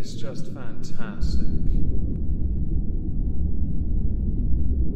is just fantastic.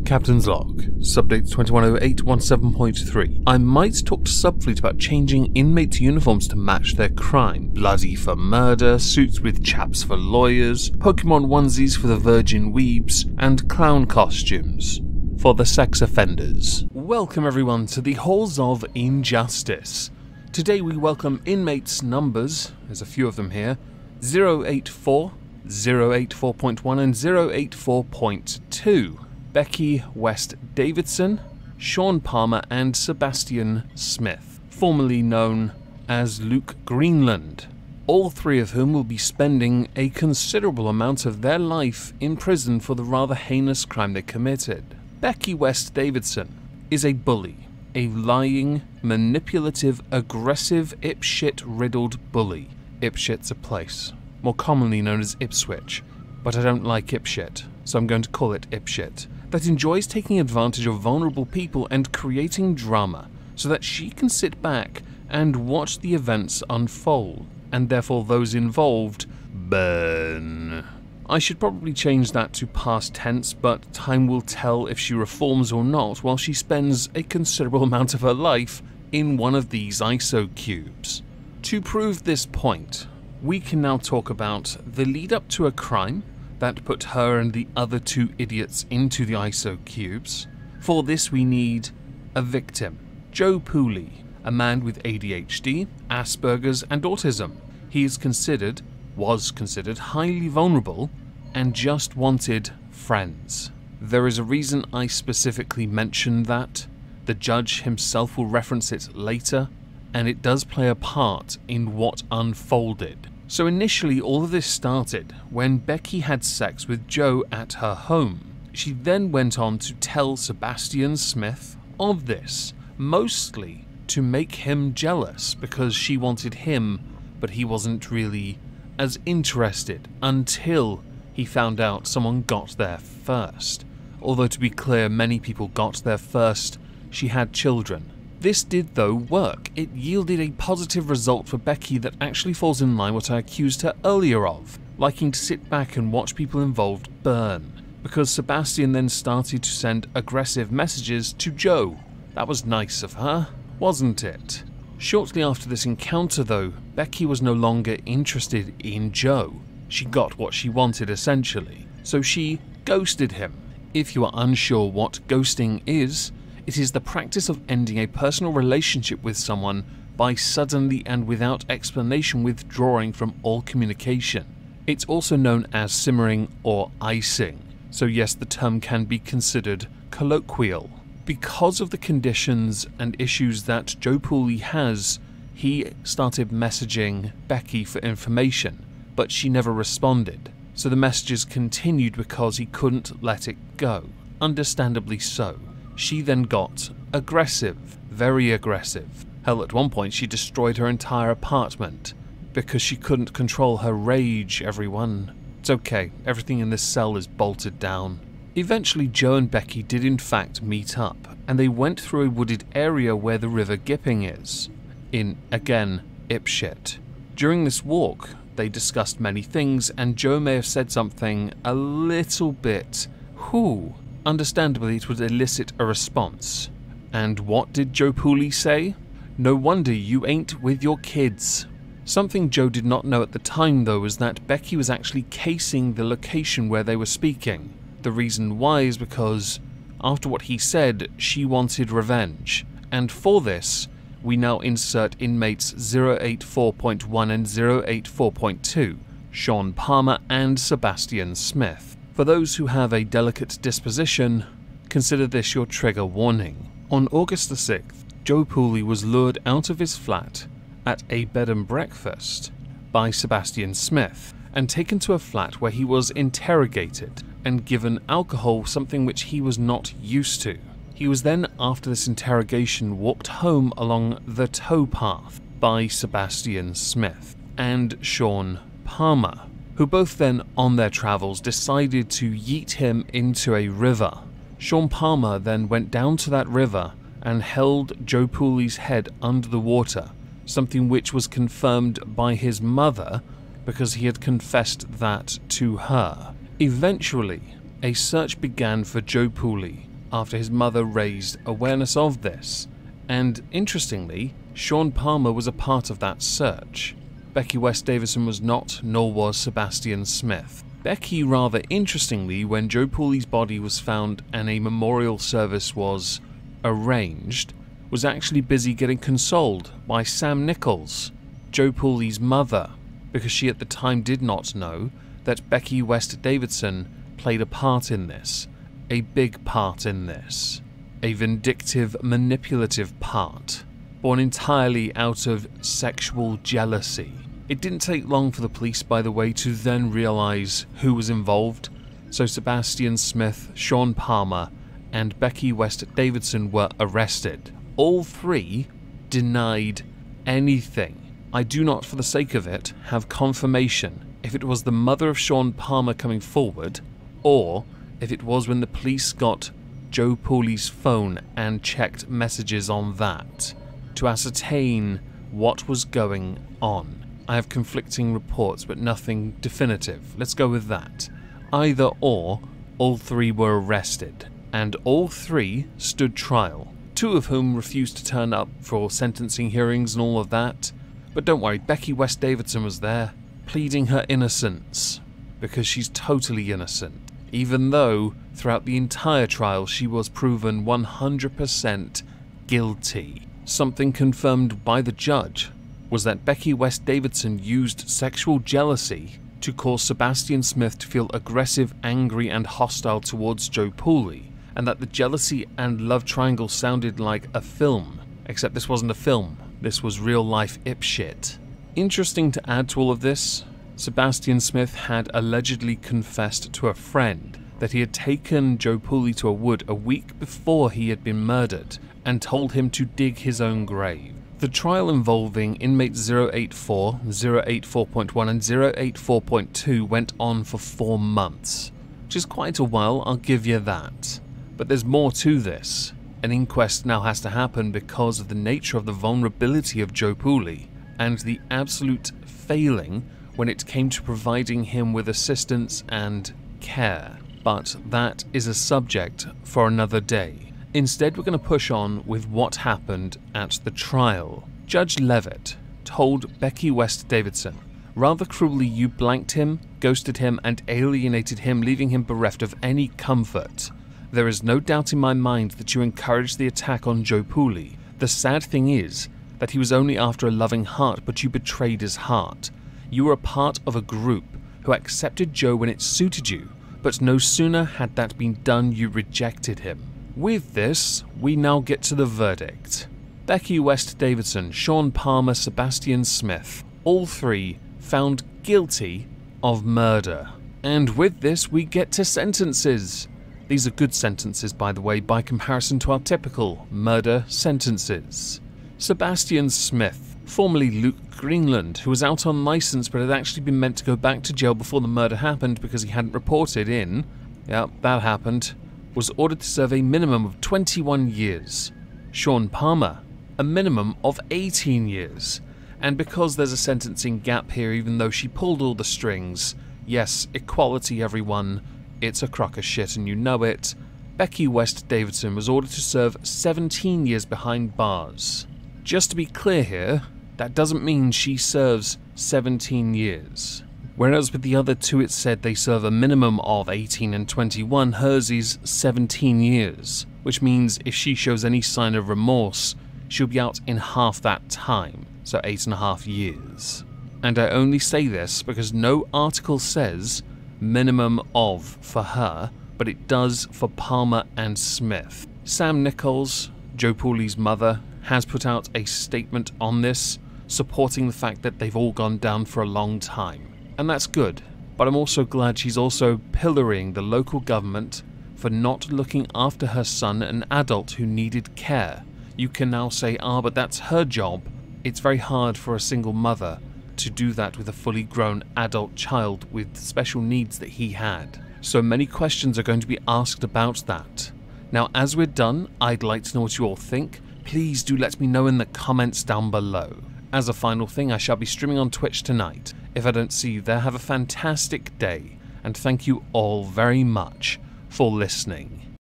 Captain's log, subdate 210817.3. I might talk to Subfleet about changing inmates' uniforms to match their crime. Bloody for murder, suits with chaps for lawyers, Pokemon onesies for the virgin weebs, and clown costumes for the sex offenders. Welcome everyone to the Halls of (In)Justice. Today we welcome inmates numbers, there's a few of them here, 084, 084.1 and 084.2. Becki West-Davidson, Sean Palmer and Sebastian Smith, formerly known as Luke Greenland, all three of whom will be spending a considerable amount of their life in prison for the rather heinous crime they committed. Becki West-Davidson is a bully, a lying, manipulative, aggressive, Ipshit-riddled bully. Ipshit's a place, more commonly known as Ipswich, but I don't like Ipshit, so I'm going to call it Ipshit, that enjoys taking advantage of vulnerable people and creating drama so that she can sit back and watch the events unfold, and therefore those involved burn. I should probably change that to past tense, but time will tell if she reforms or not while she spends a considerable amount of her life in one of these ISO cubes. To prove this point, we can now talk about the lead up to a crime that put her and the other two idiots into the ISO cubes. For this we need a victim. Joe Pooley, a man with ADHD, Asperger's and autism. He is considered, was considered, highly vulnerable and just wanted friends. There is a reason I specifically mentioned that. The judge himself will reference it later, and it does play a part in what unfolded. So initially all of this started when Becki had sex with Joe at her home. She then went on to tell Sebastian Smith of this, mostly to make him jealous because she wanted him but he wasn't really as interested until he found out someone got there first. Although to be clear, many people got there first, she had children. This did though work. It yielded a positive result for Becki that actually falls in line with what I accused her earlier of, liking to sit back and watch people involved burn, because Sebastian then started to send aggressive messages to Joe. That was nice of her, wasn't it? Shortly after this encounter though, Becki was no longer interested in Joe. She got what she wanted essentially, so she ghosted him. If you are unsure what ghosting is, it is the practice of ending a personal relationship with someone by suddenly and without explanation withdrawing from all communication. It's also known as simmering or icing, so yes, the term can be considered colloquial. Because of the conditions and issues that Joe Pooley has, he started messaging Becki for information, but she never responded, so the messages continued because he couldn't let it go, understandably so. She then got aggressive, very aggressive. Hell, at one point she destroyed her entire apartment because she couldn't control her rage, everyone. It's okay, everything in this cell is bolted down. Eventually Joe and Becki did in fact meet up, and they went through a wooded area where the River Gipping is, in, again, Ipswich. During this walk, they discussed many things, and Joe may have said something a little bit, whoo. Understandably, it would elicit a response. And what did Joe Pooley say? No wonder you ain't with your kids. Something Joe did not know at the time though was that Becki was actually casing the location where they were speaking. The reason why is because after what he said, she wanted revenge. And for this, we now insert inmates 084.1 and 084.2, Sean Palmer and Sebastian Smith. For those who have a delicate disposition, consider this your trigger warning. On August the 6th, Joe Pooley was lured out of his flat at a bed and breakfast by Sebastian Smith and taken to a flat where he was interrogated and given alcohol, something which he was not used to. He was then, after this interrogation, walked home along the tow path by Sebastian Smith and Sean Palmer, who both then, on their travels, decided to yeet him into a river. Sean Palmer then went down to that river and held Joe Pooley's head under the water, something which was confirmed by his mother because he had confessed that to her. Eventually, a search began for Joe Pooley after his mother raised awareness of this, and interestingly, Sean Palmer was a part of that search. Becki West-Davidson was not, nor was Sebastian Smith. Becki, rather interestingly, when Joe Pooley's body was found and a memorial service was arranged, was actually busy getting consoled by Sam Nichols, Joe Pooley's mother, because she at the time did not know that Becki West-Davidson played a part in this, a big part in this, a vindictive, manipulative part, born entirely out of sexual jealousy. It didn't take long for the police, by the way, to then realise who was involved, so Sebastian Smith, Sean Palmer, and Becki West-Davidson were arrested. All three denied anything. I do not, for the sake of it, have confirmation if it was the mother of Sean Palmer coming forward, or if it was when the police got Joe Pooley's phone and checked messages on that, to ascertain what was going on. I have conflicting reports, but nothing definitive. Let's go with that. Either or, all three were arrested, and all three stood trial, two of whom refused to turn up for sentencing hearings and all of that. But don't worry, Becki West-Davidson was there, pleading her innocence, because she's totally innocent, even though throughout the entire trial she was proven 100% guilty. Something confirmed by the judge was that Becki West-Davidson used sexual jealousy to cause Sebastian Smith to feel aggressive, angry, and hostile towards Joe Pooley, and that the jealousy and love triangle sounded like a film, except this wasn't a film, this was real-life Ipswich. Interesting to add to all of this, Sebastian Smith had allegedly confessed to a friend that he had taken Joe Pooley to a wood a week before he had been murdered, and told him to dig his own grave. The trial involving inmate 084, 084.1 and 084.2 went on for 4 months, which is quite a while, I'll give you that. But there's more to this. An inquest now has to happen because of the nature of the vulnerability of Joe Pooley, and the absolute failing when it came to providing him with assistance and care. But that is a subject for another day. Instead, we're going to push on with what happened at the trial. Judge Levitt told Becki West-Davidson, rather cruelly, you blanked him, ghosted him, and alienated him, leaving him bereft of any comfort. There is no doubt in my mind that you encouraged the attack on Joe Pooley. The sad thing is that he was only after a loving heart, but you betrayed his heart. You were a part of a group who accepted Joe when it suited you, but no sooner had that been done, you rejected him. With this, we now get to the verdict. Becki West-Davidson, Sean Palmer, Sebastian Smith, all three found guilty of murder. And with this, we get to sentences. These are good sentences, by the way, by comparison to our typical murder sentences. Sebastian Smith, formerly Luke Greenland, who was out on license but had actually been meant to go back to jail before the murder happened because he hadn't reported in. Yep, that happened. Was ordered to serve a minimum of 21 years. Sean Palmer, a minimum of 18 years. And because there's a sentencing gap here, even though she pulled all the strings, yes, equality everyone, it's a crock of shit and you know it, Becki West-Davidson was ordered to serve 17 years behind bars. Just to be clear here, that doesn't mean she serves 17 years. Whereas with the other two it said they serve a minimum of 18 and 21, hers is 17 years, which means if she shows any sign of remorse, she'll be out in half that time, so 8.5 years. And I only say this because no article says minimum of for her, but it does for Palmer and Smith. Sam Nichols, Joe Pooley's mother, has put out a statement on this, supporting the fact that they've all gone down for a long time. And that's good, but I'm also glad she's also pillorying the local government for not looking after her son, an adult who needed care. You can now say, ah, but that's her job. It's very hard for a single mother to do that with a fully grown adult child with special needs that he had. So many questions are going to be asked about that. Now, as we're done, I'd like to know what you all think. Please do let me know in the comments down below. As a final thing, I shall be streaming on Twitch tonight. If I don't see you there, have a fantastic day, and thank you all very much for listening.